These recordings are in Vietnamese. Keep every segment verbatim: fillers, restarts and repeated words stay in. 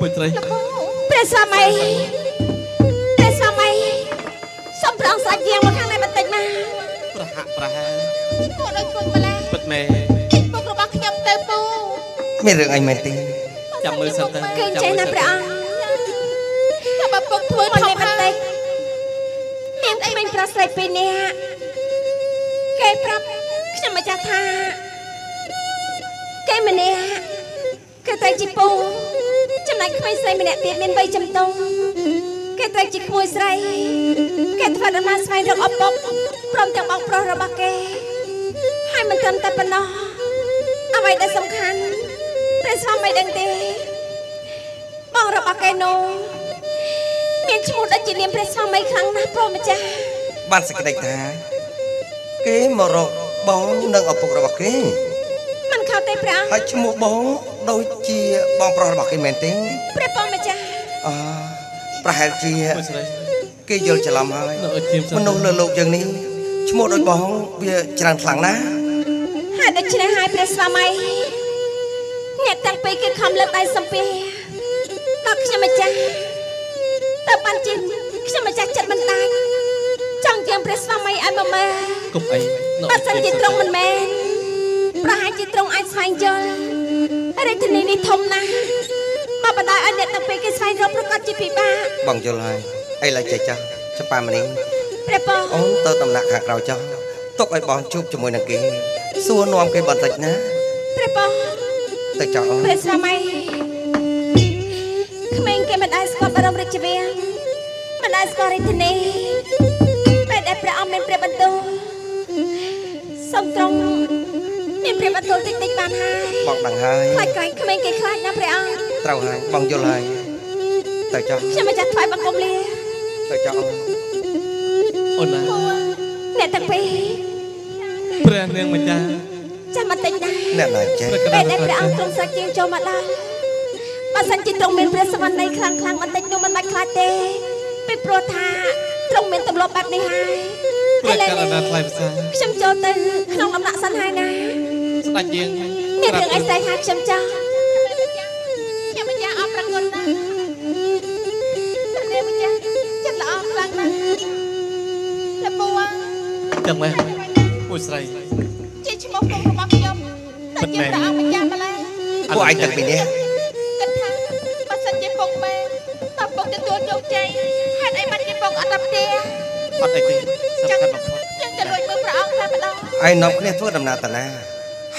Putri. Desa Mai, Desa Mai, sombrang saja yang makanan penting mah. Perhak perhak. Ibu nak ikut mana? Ikut me. Ibu rumah kenyam tepu. Mereng ay mati. Jamul serta. Kencing nak perang. Bapa pukul makanan penting. Yang main kelas lagi penia. Kay prap kenyam jatah. Kay menia. Kita cipu. Hãy subscribe cho kênh Ghiền Mì Gõ để không bỏ lỡ những video hấp dẫn. Đôi chi bong pro bọc cái mền tiếng. À, phải chi cái giờ chỉ làm hai. Mình nấu lợn luộc dần đi. Chỉ một đôi bóng bia tràn phẳng ná. Hai đôi chân hai bia xà mai. Nhẹ tang pe cái khom lợn tay sầm pe. Đọc cho mày cha. Tập ban chín cho mày cha chặt mình tay. Trong giang bia xà mai ai mà mê. Cục ấy. Bắt sân chỉ trong mình mê. Phải chỉ trong ai xoay chơi. Hãy subscribe cho kênh Ghiền Mì Gõ để không bỏ lỡ những video hấp dẫn. Hãy subscribe cho kênh Ghiền Mì Gõ để không bỏ lỡ những video hấp dẫn. Hãy subscribe cho kênh Ghiền Mì Gõ để không bỏ lỡ những video hấp dẫn. Hãy subscribe cho kênh Ghiền Mì Gõ để không bỏ lỡ những video hấp dẫn. Mình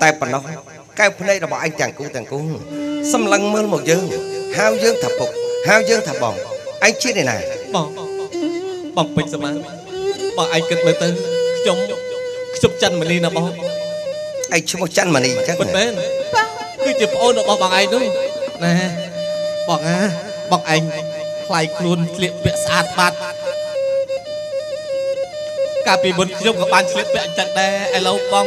tay bằng nó, cái hôm nay là bọn anh chàng cũ thằng cũ xâm lăng mơ một dương, hao dương thập phục, hao dương thập bồng. Anh chết này này. Bọn, bọn bình xa mà, bọn anh kết lời tư, chụp, chụp chân mà đi nè bọn. Anh chụp một chân mà đi chắc nè. Bình bên, cứ chụp ôn bọn bọn anh thôi. Nè, bọn á, bọn anh, lại luôn liệt vệ sát bát. Cả vì bốn chụp các bạn liệt vệ chặt đe, ai lâu bọn.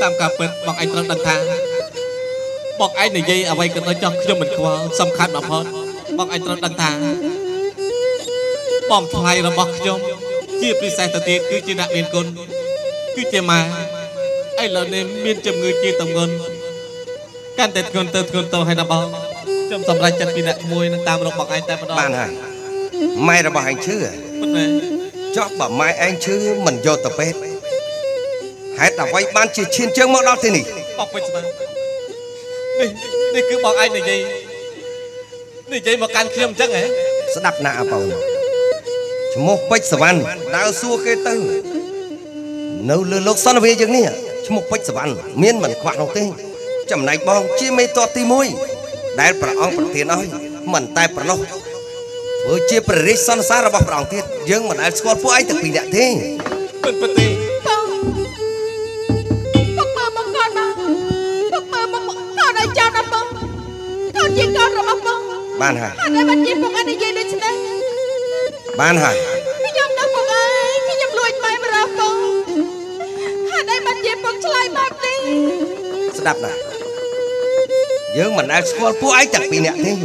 Tam cà phê bọn anh rất đần thà, bọn anh này dây ở đây cần nói cho cho mình qua xâm khán mà hơn, bọn anh rất đần thà, bọn thầy là bọn nhóm chia đi xe thời tiết cứ chia đại miền côn, cứ chia mà, anh là nên miền chấm người chia tầm ngân, can tết gần tết gần tàu hay là bọn, trong tầm lai chân bị đại môi nên tam đồng bọn anh tam đó. Bạn hả? Mai là bọn anh chứ? Chót bảo mai anh chứ mình vô tập hết. Hãy subscribe cho kênh Ghiền Mì Gõ để không bỏ lỡ những video hấp dẫn. Sedap nak apa? Cuma pek sevan, dah suah kita. Nau lelok sana về chừng nè. Cuma pek sevan, miên mình quạt đầu tiên. Chấm này bong chia mê to ti môi. Đại bờ ông bờ tiền ơi, mình tai bờ lộc. Với chia bờ rít son sa ra bờ bờ ông tiền, dương mình ai score phu ai thực bình đại thế. Bình bình tì. Bông bông bông con bông, bông bông bông con ai chào năm bông, con gì con rồi bông bông. Ban hài. Anh ấy bắt gì bông anh ấy gì đấy chứ đấy. Ban hài. Khi nhầm đâu bông ai, khi nhầm lùi mai mà ra bông. Anh ấy bắt gì bông chơi mai đi. Đáp này, nhưng mà anh school của anh chẳng bị nhẹ thế,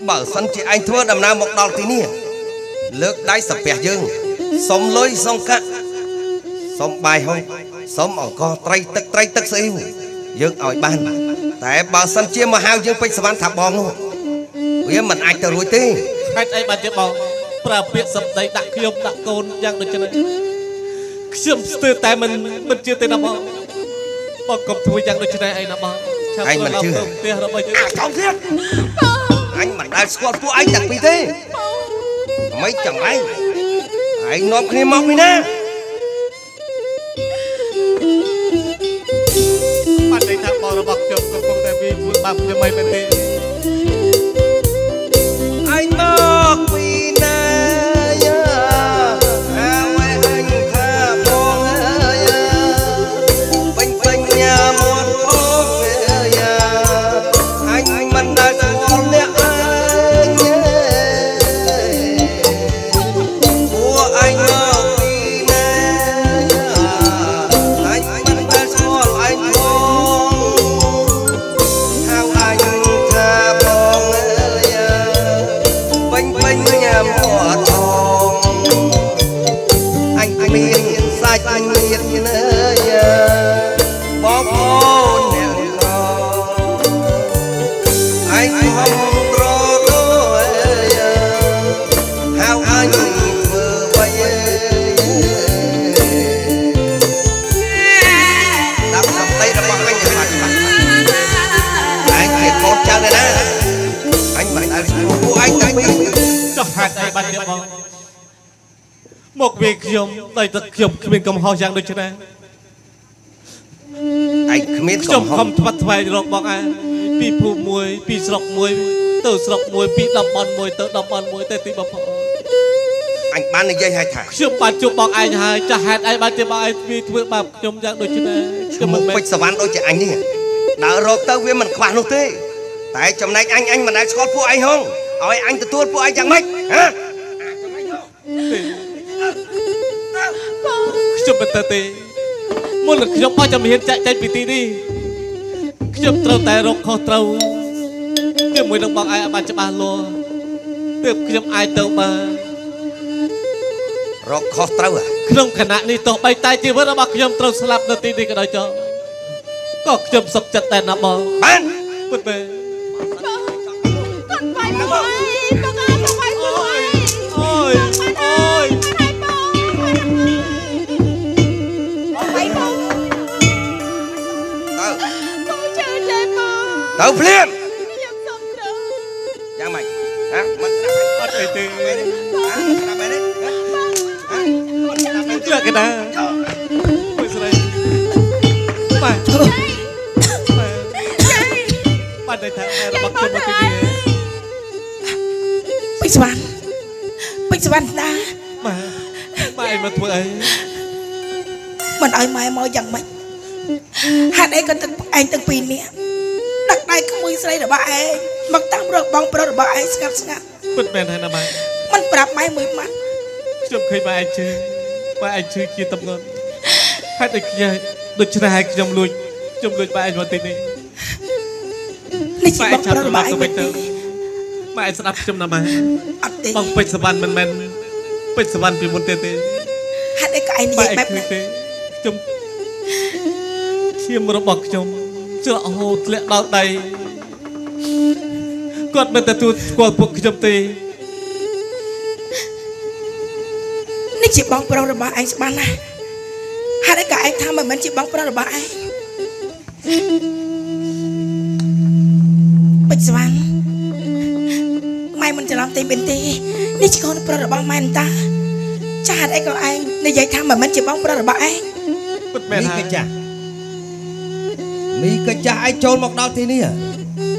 bảo sân chị anh thua đầm nam một đòn tí nè, lướt đáy sập bẹt dương, sống lối sống cạn, sống bài hôi, sống ở co trai tắc trai tắc xíu, dương ở bàn, tại bảo sân chia mà hao dương phải sập bàn thả bom luôn, vì mình anh tự rủi tê, anh ấy bàn chơi bom, bà biết sập đấy đặt khiêm đặt côn giang được chưa đấy, khiêm từ tại mình mình chưa tới đâu. Bọc cọc thui chẳng được trên đây anh đã bọc. Anh mình chưa à không thiết. Anh mình đã score của anh đặc biệt thế. Mấy chồng anh anh nói cái mong đi nè. Bạn đánh thằng bò nó bọc chồng cọc cọc tại vì vui bọc cho mấy lần đi. Anh bọc vì nè. Một việc dùng đầy tật dùng mình cầm hoa giang được chưa này? Anh không không thoát thoải được bọn anh. Bị phù muối, bị sọc muối, từ sọc muối, bị đập bàn muối, từ đập bàn muối, tới tí bập. Anh bán được dây hai thải. Chúng bạn chụp bọn anh hai, chả hẹn anh bán tiền bọn anh vì thuê bạc dùng giang được chưa này? Chúng mình quay sờ bán đôi chị anh đi. Đã rồi tao với mình khoản luôn thế. Tại trong này anh anh mà đã score của anh không? Ôi anh tự tuôn của anh chẳng mấy, hả? Khiêm bật tê, muốn lực khiêm bao giờ mình chạy chạy bị tì đi, khiêm trâu tai rồng khó trâu, khiêm mùi đồng bằng ai mà chả ba lo, tiếp khiêm ai tàu mà, rồng khó trâu à? Khiêm khả năng đi tàu bay tai chỉ với nó bằng khiêm trâu slap nó tì đi cái đó cho, có khiêm sập chặt tai nó bò, ban, bật bê, con phải mồi, con ăn con phải mồi, ôi, ôi. Tao phim. Giang mày, hả? Mất đạp mày. Từ từ. Hả? Đạp mày đấy. Hả? Mất đạp mày chưa cái đá. Ôi sao đây? Mày. Mày. Bạn đây thằng này bật cho một cái gì? Bích Xuân. Bích Xuân đá. Mà. Mày mà thôi ấy. Mình ơi mày mau giang mày. Hạt ấy còn từng anh từng pin nè. Đặc đại không muốn xây được bãi, mặc tang được băng bờ được bãi, sạc sạc. Bất bền hay là bãi? Mình bập máy mười mắt. Chụp khi bãi chơi, bãi chơi kia tập ngôn. Hai tay kia được chơi hai chồng lùi, chồng lùi bãi vào tít đi. Bãi chặt được bãi không biết đâu. Bãi sập chồng nằm bãi. Băng bịch sập bàn mình mình, bịch sập bàn bị môn tê tê. Hai tay cái này bẹp này. Chồng kia mồm bọc chồng. Chưa hồ lệ đau đầy con mình ta tu qua cuộc chấm tì nên chỉ bóng pro là bà anh ban này hai đấy cả anh tham mà mình chỉ bóng pro là bà anh bịch xoan mai mình trở lòng tìm bình tì nếu chỉ còn pro bóng màn ta cha hạt ấy còn anh nên dạy thăm mà mình chỉ bóng pro bóng anh mấy cái chả mấy cái chả anh trốn một đau thế này à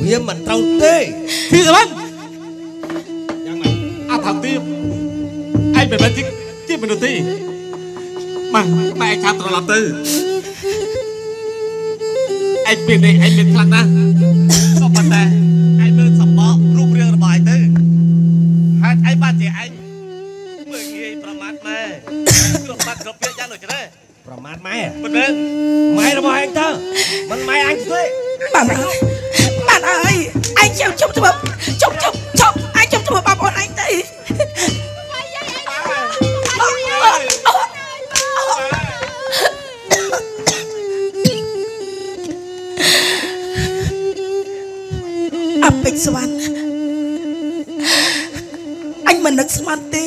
viêm mình trâu tê khi rồi anh à thằng tim anh bị bệnh chứ chứ mình đầu ti mà mẹ cha tôi làm tư anh biết đấy anh biết thằng na không bận ta anh bên sầm bọ rụp rêu bài tư hát anh ba thì anh mười ngàyประมาท màyประมาท gặp việc gian rồi chứ đấyประมาท mày bên bên mày là mày anh ta mình mày anh thôi bạn ơi bạn ơi anh chịu chụp chụp chụp chụp chụp anh chụp chụp bà con anh đây anh xâm ăn anh mình được xâm ăn tê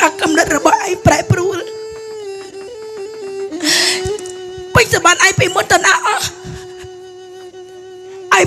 ta cầm đất rồi bỏ anh phải bụi bây giờ bạn anh phải muốn tận ạ anh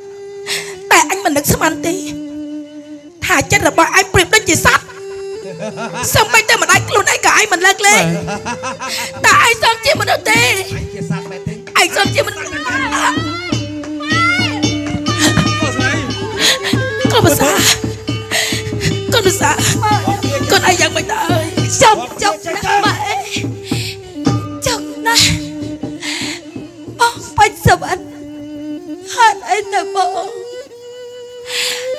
tại anh mình được xâm ăn đi thả chết là bọn anh bịp nó chỉ sát xong mấy tay mà anh luôn anh cả anh mình lật lên tại anh xong chỉ mình đầu tiên anh xong chỉ mình con bà xã con bà xã con ai dạng mình ta ơi chồng chồng nắng mẹ chồng nắng bóng bánh sập ăn hát ấy là bóng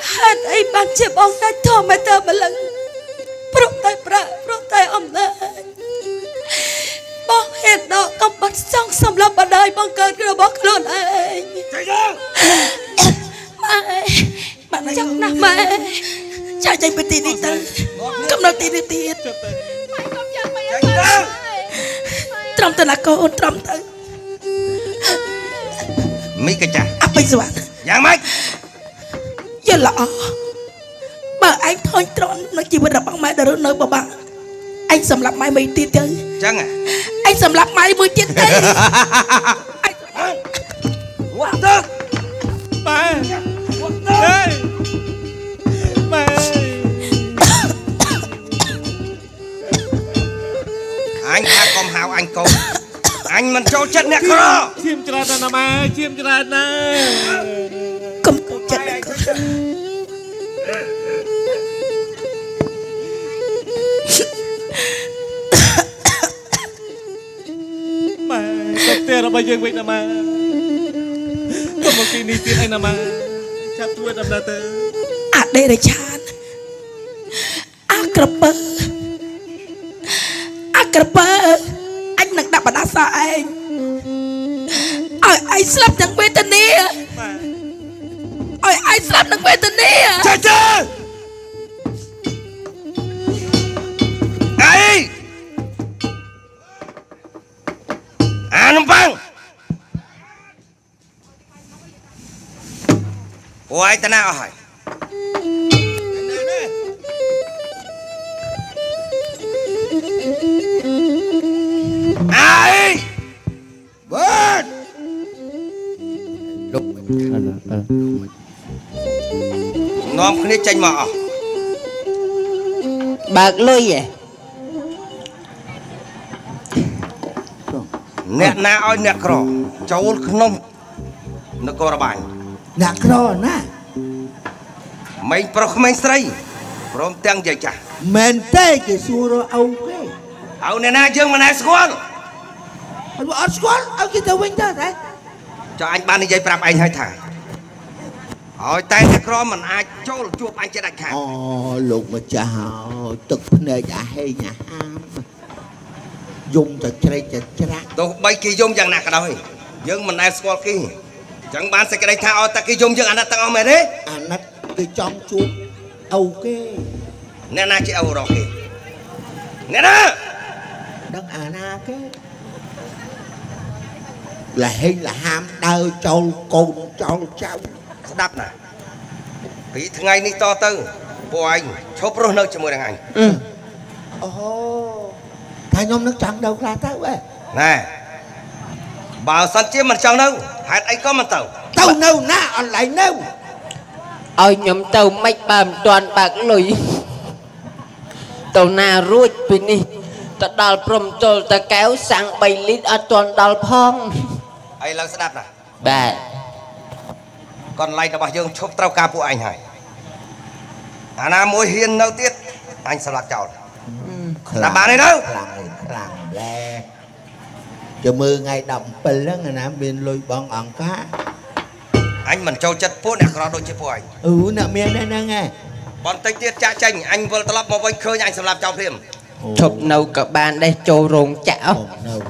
hát ấy bàn chế bóng đã thò mẹ ta mà lắng bóng tay bà bóng tay ông ta bóng hẹn đó con bắt xong xong lắm bà đời bóng cơn cái đó bóng luôn anh mẹ chồng nắng mẹ cha chạy bên tiền đi ta không đâu tiền đi tiền trầm từ là cô trầm từ mấy cái cha áp bây giờ dạng mấy giờ lọ bà anh thôi tròn nó chỉ biết là bằng máy đã rút nơi bà bà anh sầm lặp máy mấy tiền chứ chăng à anh sầm lặp máy mới chết đấy quá tức ba đây mày anh ta còn hào anh cô anh mình cho chết nè cô chim chả nè mà chim chả nè cầm chết nè cô mày có tiền là bây giờ vậy nè mà có một cái ní tiền anh nè mà à đây là chán Akrapa Akrapa anh nặng đạp vào đá xa anh ôi anh slap nặng quê tên đi ôi anh slap nặng quê tên đi trời trời ai à nông băng ôi tên nào hỏi ai bớt lúc nón khné tranh mọ bạc lôi vậy nẹt na oi nẹt cỏ cháu không nó có bài nẹt cỏ na mấy pro mấy sấy prom tiếng dạy cha men tây cái suro ông cái ông này na dương mà na school anh ở school ông kia tao quên tao đấy cho anh ban đi dạy prap anh hơi thả hỏi tay nẹt cỏ mình ai cho chuột anh chơi đặt hàng oh lục mà chào tức nơi đã hay nhà dùng thật chơi chơi chơi ra tụi bay kia dùng chẳng nạc ở đâu nhưng mình ai school kia chẳng bán sẽ cái đây thao ta kia dùng chứ anh đã tao mày đấy anh đã cái trong chuột ok nè na chị Âu rồi kì nè đó đấng à na cái là hay là ham đau trâu cồn trâu trâu đắp nè vì thằng anh đi to tư bộ anh chốt rồi nơi cho mười thằng anh ừ oh. Thầy nhóm nước trắng đâu ra tao vậy nè bảo sẵn chiếc mặt trắng đâu hạt ấy có mặt tàu tàu nâu na ở lại nâu ôi nhóm tàu mách bàm toàn bạc lùi tàu na ruột bên đi ta đào prom tàu ta kéo sang bảy lít ở toàn đào phong ấy là sẽ đạp nè bà còn lại là bà dương chụp trao ca của anh hả à na mối hiền nâu tiết anh sẽ lạc chào làm bạn này đâu làm lẹ chờ mưa ngày đậm bình đó ngày nãm bên lôi bọn ẩn cá anh mình trâu chất phố nè có đôi chiếc phố anh ừ nè miền đây nè nghe bọn tây tiết cha tranh anh vừa tập một anh khơi anh sẽ làm chào thêm chụp nâu cả bạn đây trâu rồng chảo nâu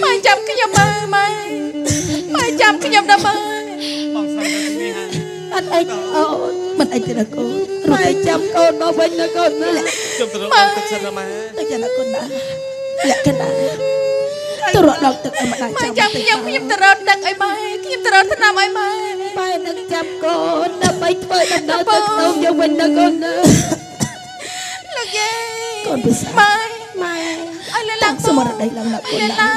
Mai jam kenyam mai. Mai jam kenyam nama. Anh ấy ôi mình anh thì là cô rồi anh chăm cô nó với nó cô nó lẹ mà tôi chỉ là cô đã lẹ cái đã tôi rọt đầu từ em mà chăm chăm em từ rọt đặt em mai em từ rọt thế nào mai mai mai đặt chăm cô nó bay thôi đặt nó từ đâu vô mình nó cô nó là gì còn bây giờ mai mai anh lên làm sao mà đặt đây làm là cô đã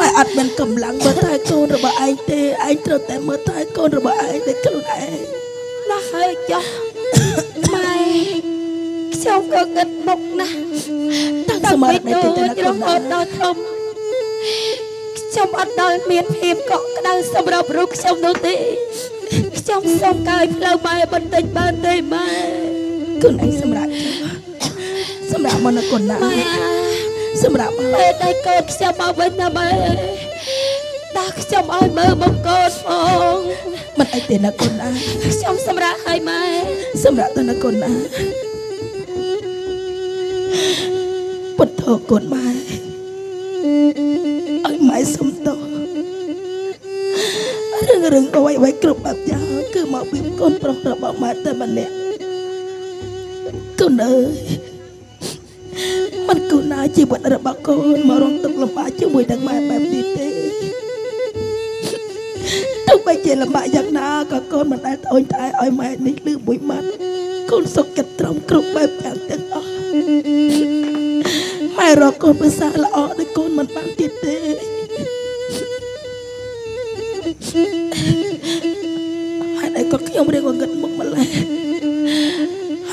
ម៉ែអត់មានកម្លាំងមើលថែកូនរបស់ឯងទេឯងត្រូវតែមើលថែកូនរបស់ឯងតែខ្លួនឯងណាស់ហើយចុះម៉ែខ្ញុំក៏គិតមុខណាស់តាំងសម័យនេះទៅដល់អត់ដល់ធំខ្ញុំអត់ដល់មានភាពកក់ក្ដៅសម្រាប់រូបខ្ញុំនោះទេខ្ញុំសូមកាយផ្លូវម៉ែបន្តិចបានទេម៉ែគុណឯងសម្រាប់សម្រាប់មនគុណណាសម្រាប់ពេលតែកូនខ្ញុំមកវិញណាម៉ែដល់ខ្ញុំឲ្យមើលមកកូនផងមិនអីទេណាគុណណាខ្ញុំសម្រាប់ឲ្យម៉ែសម្រាប់ទៅណាគុណណាពុទ្ធោគុណម៉ែឲ្យម៉ែសុំទោសរឿងរឿងអ្វីអ្វីគ្រប់បែបយ៉ាងគឺមកពីកូនប្រុសរបស់ម៉ែតែម្នាក់គុណអើយមិនគួរណាជីវិតរបស់កូនមករងទុក្ខលំបាកជាមួយនឹងម៉ែបែបនេះទេទោះបីជាលំបាកយ៉ាងណាក៏កូនមិនដែលត្អូញត្អែឲ្យម៉ែនេះឮមួយម៉ាត់កូនសុខចិត្តត្រង់គ្រប់បែបយ៉ាងទាំងអស់ម៉ែរកកូនប្រសាល្អដូចកូនមិនបានទៀតទេហើយឯងក៏ខ្ញុំរៀងងឹតមុខម្ល៉េះហ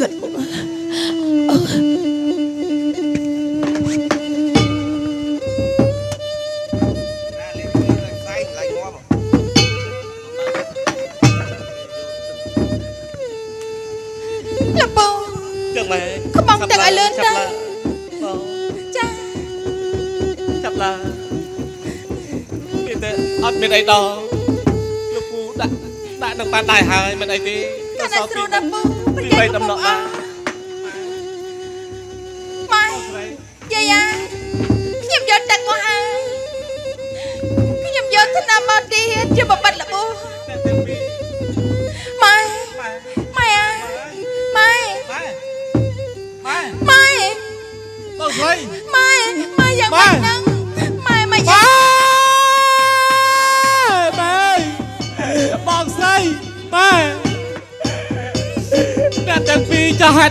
ងឹតមុខmình ấy đó lúc cũ đã đã được ban tài hai mình ấy đi nó sao bị bị bay tầm nọ mà mai vậy à nhầm vô đặt con ai cái nhầm vô thế nào mà đi chưa bật bật là bố mai mai à mai mai mai mai mai giờ mai mai mai mẹ nè chẳng vì cho hai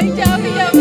Hãy subscribe cho kênh Ghiền Mì Gõ để không bỏ lỡ những video hấp dẫn.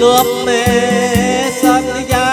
lướp mê sắc giá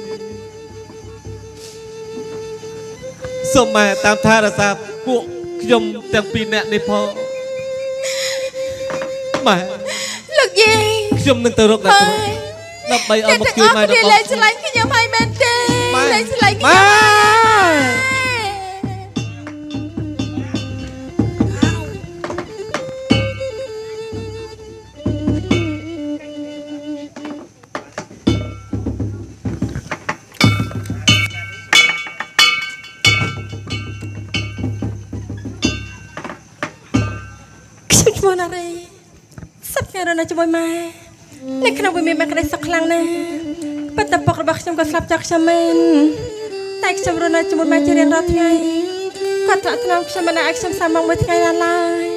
xong mà tam tha là sao buộc chôm chẳng pin nè đi pho mà lực gì chôm nâng từ rốt đặt đập bay ở một kia mai đập lại sẽ lại khi nhắm hai bên trên lại sẽ lại khi nhắm mai nè khi nào mình mặc cái sắc lang nè bắt tập bọc bọc trong cái sập chặt chém mình tay chém rồi nè chém một mai chơi đến rót ngay quạt lát nằm chém mình nè chém sầm bằng một ngày là lại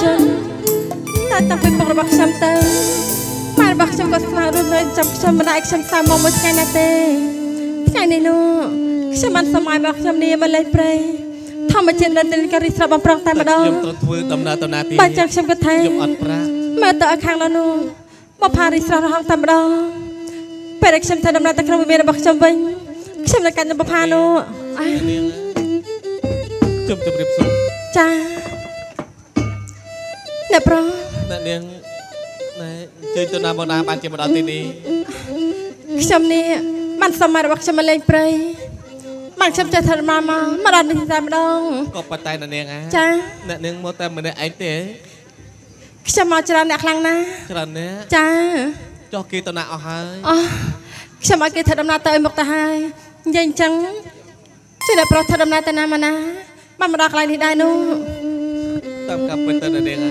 dyan. Natangpin pagkabaksam tayo. Marabaksam ko at maroon na jam ko sa manaeksam tamo mo siya natin. Kaya nino, kasi man sa mga baksam niya malay pray. Tama dyan natin ka rin sa bamprang tayo madaw. Banjang siyam ko tayo. Mato akang lano, maparis na rohang tayo madaw. Pereksam tayo naman natin kami mayroon baksam ba? Kasi nakan na papano. Jom jom ribsong. Cha. Nè pro. Nè nè. Nè. Chơi từ năm một năm bạn chỉ một đợt tin đi. Chấm nè. Bạn xem mà bác chấm lên play. Bạn chấm chơi thật mà mà mà đợt này làm đâu. Cọp bàn tay nè nè á. Cha. Nè nè một tay mình để anh thế. Chấm mà chơi nè khăng nè. Chơi nè. Cha. Cho kia tao nào hai. Chấm mà kia thật đâm na tao một tay hai. Nhanh chóng. Chơi nè pro thật đâm na tao nam na. Bạn mà đọc lại thì đai nu. Tâm cặp bên tên là đen ai.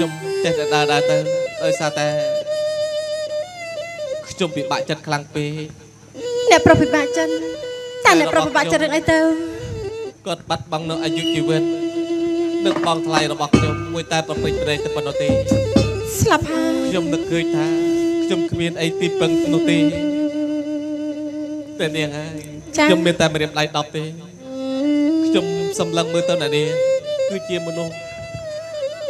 Chúng chết đã đã tên ơi sao ta. Chúng bị bại chân khăng pê. Nè pro bị bại chân. Ta nè pro bị bại chân được ai tao. Cột bắt bằng nước ai dũng chịu vết. Nước băng thay là bọc chúng môi ta bằng mình đây từ phần đầu ti. Slap ha. Chúng được cười tha. Chúng kêu ai ti bằng đầu ti. Tên đen ai. Chúng bên ta mình đẹp lại đọc ti. Chúng xâm lăng mưa tao nè đi cứ chia mưa nô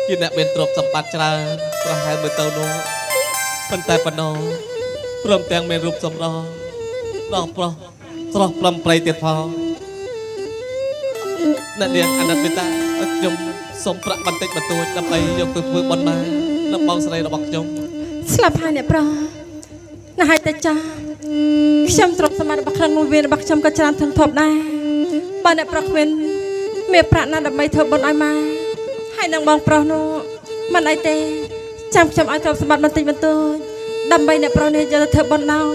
chia nè bên trộm sập bát trà và hai mưa tao nô phần tai phần nô rầm tang bên rụp sầm lo lo pro pro plum play tiệt phao nè đi anh đặt bên ta chúng xông pha bắn tết bắn tôi làm đây dùng từ vừa bắn mà làm băng sợi làm băng chúng slap hai nè pro nè hai tay cha chăm trộm sầm bát khăn nuôi viên bát chăm cá chăn thằng thọp này bà nè pro quen mẹ bạn nào đập máy thợ bọn ai mà hai nàng bong pro nó mà ai tê chăm chăm ai thợ sắm mặt bàn tay bàn tôi đập máy nè pro này giờ thợ bọn nào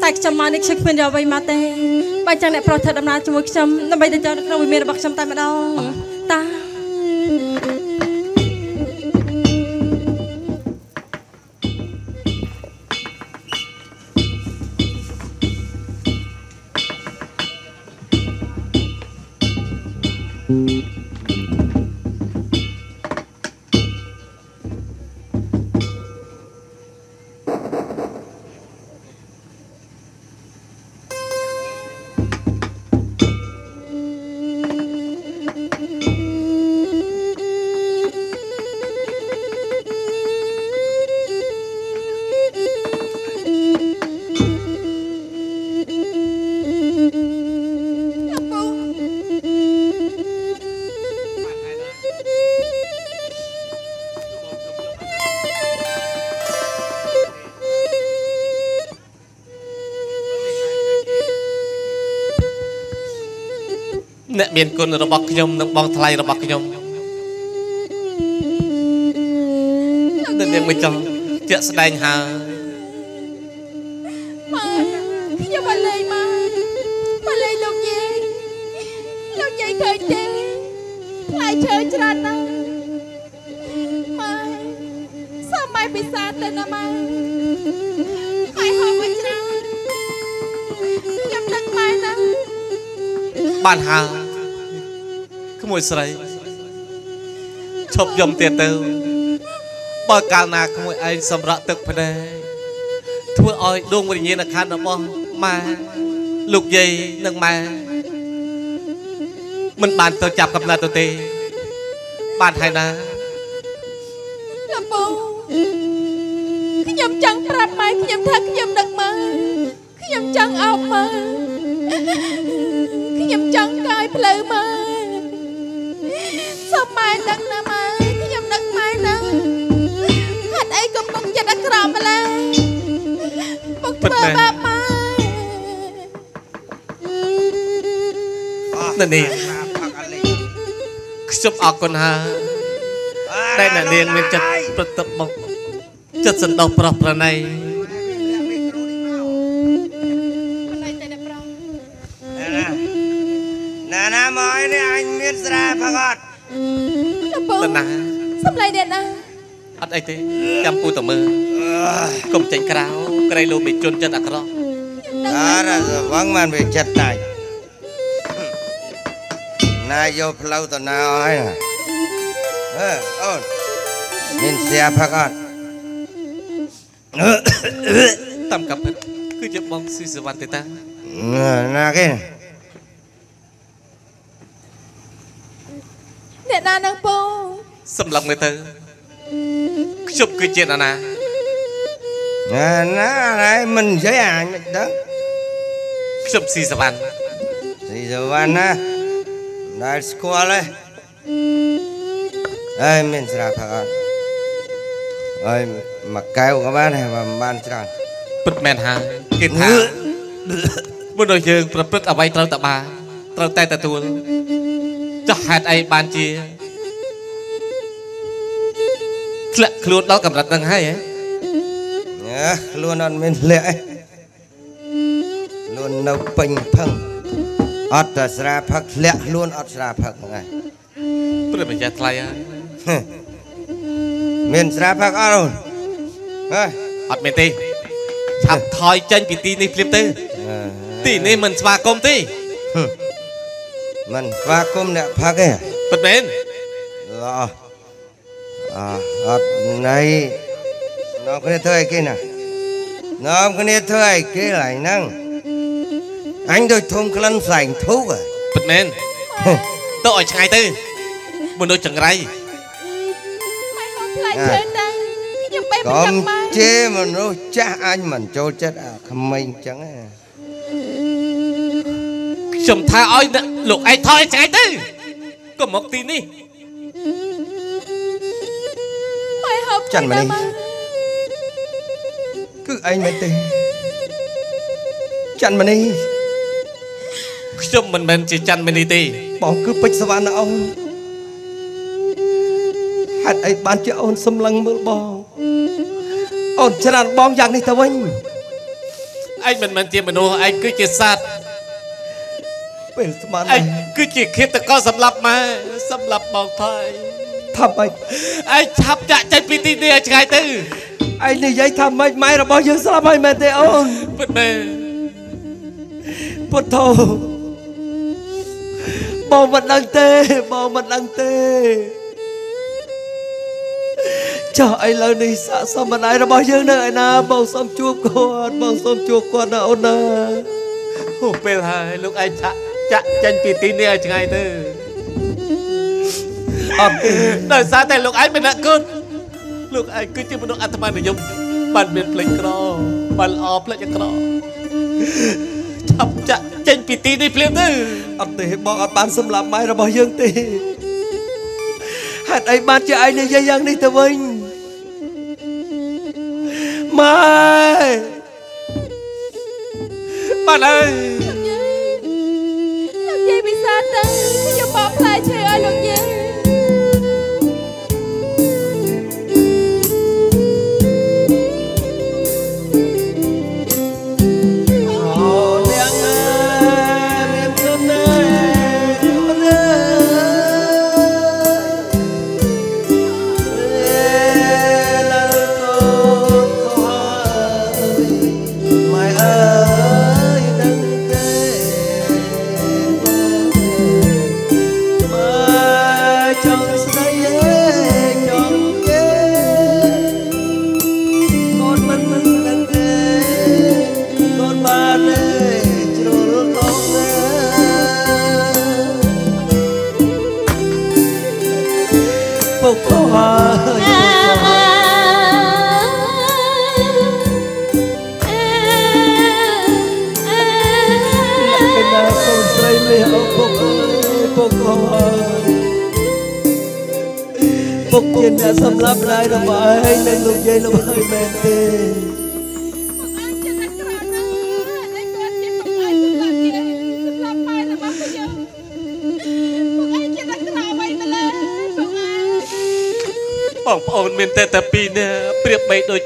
tại chụp mà nick check bên giờ bay mà tê bay chẳng để pro thật đâm ra chụp chụp nó bay để cho nó bị mệt bạc chụp tay mà đâu ta miền côn là bọc nhom nước bong thay là bọc nhom nên miền mình trồng chợ sành hà mà mà lấy mà mà lấy lộc gì lộc gì khởi thế lại chơi tràn năng mà sao mai bị sa tên à mà mai không bị tràn nhom đất mai năng bàn hà mùi sợi chụp dòng tiền tiêu bao cả nạc mùi anh sầm rạ tực phải đây thua oi đuông với nhiên là khăn nó bao mà lục dây nâng mà mình bàn tôi chạp cầm là tôi tì bàn hay na làm bố cái dòng trắng rạp mai cái dòng thác cái dòng đất mà cái dòng trắng ốc mà cái dòng trắng coi plơ mà sao mai nâng nè mai cái dòng nâng mai nâng hạt ấy cũng bông chặt đã cầm lên bông thưa ba mai nè nè chụp áo con ha đây là nè mình chặt bật tập bông chất dân độc bọc ra này nà nà mới nè anh miết ra phá gọt lần nà sắp lấy điện à ắt ấy thế chăm phu tổng mơ cùng chánh kháo cái này luôn bị chôn chân đặc rõ đó là vắng màn về chặt tài nà vô lâu tuần nào ấy nè ờ ôn nên xe phá gọt tầm cặp cứ chụp bóng suy sửa văn tới ta nà cái nè nà nâng bông xâm lòng người ta chụp cái chuyện là nà nà nà này mình giới ảnh mình đó chụp xì sửa văn xì sửa văn á đại school ấy ơi mình sẽ phá gọt ơi mà cao các bạn này mà ban tròn bật men ha kiệt ha muốn đôi giường bật bật ở bay trâu tạ bà trâu tay tạ tuôn cho hạt ai ban chia lẹ luôn đó cầm đặt tầng hai ấy nhá luôn ăn men lẹ luôn nấu bình phẳng ọt ra phật lẹ luôn ọt ra phật này tôi phải chặt lại á miền ra phật ở đâu ơi ọt miền tây thập thoi chân bị tì này phim tư tì này mình pha cơm tì mình pha cơm nè pha cái bật men lọ ọt này nó cái thôi kia nè nó cái thôi kia lại năng anh tôi thôn cái lăn sành thú rồi bật men tôi chạy tư buồn đôi chẳng ray con chê mà nó cha anh mình cho chết à không mình chẳng à chồng tha ơi lục ai thôi trái tư có một tin đi chẳng mà đi cứ anh mình tin chẳng mà đi chồng mình mình chỉ chẳng mình đi tì bỏ cứ bích sao anh ông hạt ấy ban cho ông xâm lăng mưa bò ôn chân ăn bom giặc đi tao anh anh mình mình tiền mình ô anh cứ chia sạt anh cứ chỉ khiếp tao có sầm lập mà sầm lập bọc thôi thầm anh anh thầm chạy chạy pít đi anh chạy tư anh đi dạy thầm anh mai là bao nhiêu sầm lập anh mệt thế ôn bật mệt bật thô bò mật đăng tê bò mật đăng tê cho anh lời này xa xăm mà này là bao nhiêu nữa anh à bao xăm chua con bao xăm chua con à ôn à ô bê hai lúc anh chạ chạ chân pì tin nè chừng ai tư đời xa tại lúc anh mình đã cơn lúc anh cứ chưa muốn được ăn tham ăn để dùng bàn miền plek cro bàn o plek cro chập chạ chân pì tin đi plek tư ăn tê bao ăn bàn xăm làm mai là bao nhiêu tê hạt ấy ban cho anh này dây dăng đi tao anh mai bạn ơi làm gì bị xa tớ cho bóp lại chơi ai được gì xâm lấp lại là vậy nên lúc dây là hơi mệt đi Bong phone mean tetapina, prip made no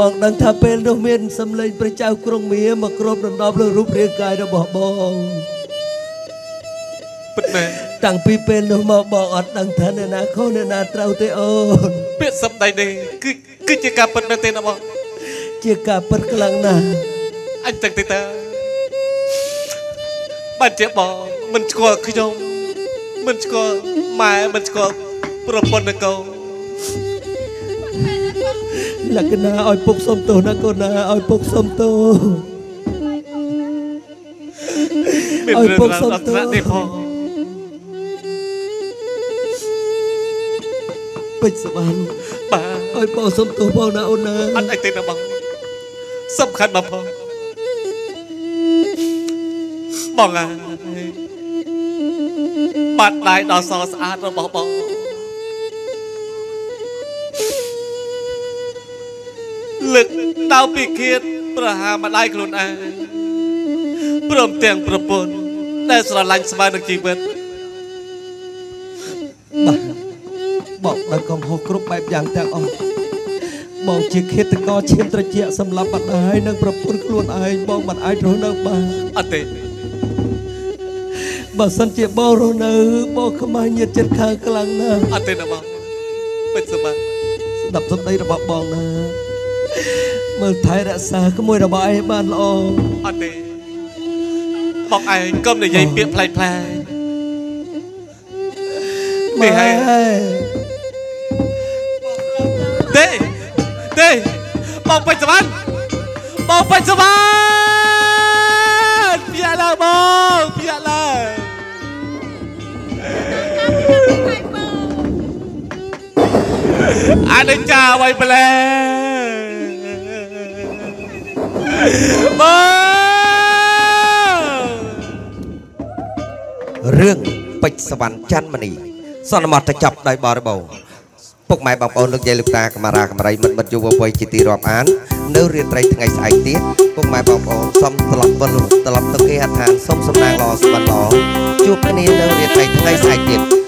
បងដឹងថាពេលនោះមានសម្លេងប្រចៅក្រុងមាមកគ្របដណ្ដប់លើរូបរាងកាយរបស់បង là cái na oi phục xong tô na con na oi phục xong tô oi phục xong tô bịch sập ăn bà oi phục xong tô bao na ôn na ăn anh tên là bằng sắp khăn bằng không bằng à bạt lại đào sò sạt nó bỏ bỏ lực tao bị kiệt, bờ hà mà lại luôn à, bơm tiền bơm bồn, đây là lành sờ được gì vậy? Bà, bọc đang cầm hộp cướp bài giảng theo ông, bọc chỉ kiệt từ co chiếm trai trẻ xâm lấp mặt ai đang bơm bồn luôn ai, bọc mặt ai rồi đang bà, à tệ, bà sân trẻ bao rồi nè, bọc không ai nhiệt chân khang clang nè, à tệ nè bọc, bây giờ bà, đập sân đây là bọc bọc nè. Mời thái đã xa cái môi đào bãi ban lo. Anh đi, bọc ai cơm để dây miệng play play. Mày hay. Đây, đây, bọc bạch sâm an, bọc bạch sâm an, bịa là bọc, bịa là. Anh đang chào mày play. Rương bạch svan chăn mani, son mọt đã chọc đại bờ bầu. Bốc máy bằng bầu nước dây lục ta, camera camera mật mật vô quay chỉ tì rộp án. Nếu riêng trai ngày sai tiết, bốc máy bằng bầu xong tập vân tập tập khi hạt hàng xong xong nàng lò svan lò. Chụp cái này nếu riêng trai ngày sai tiết.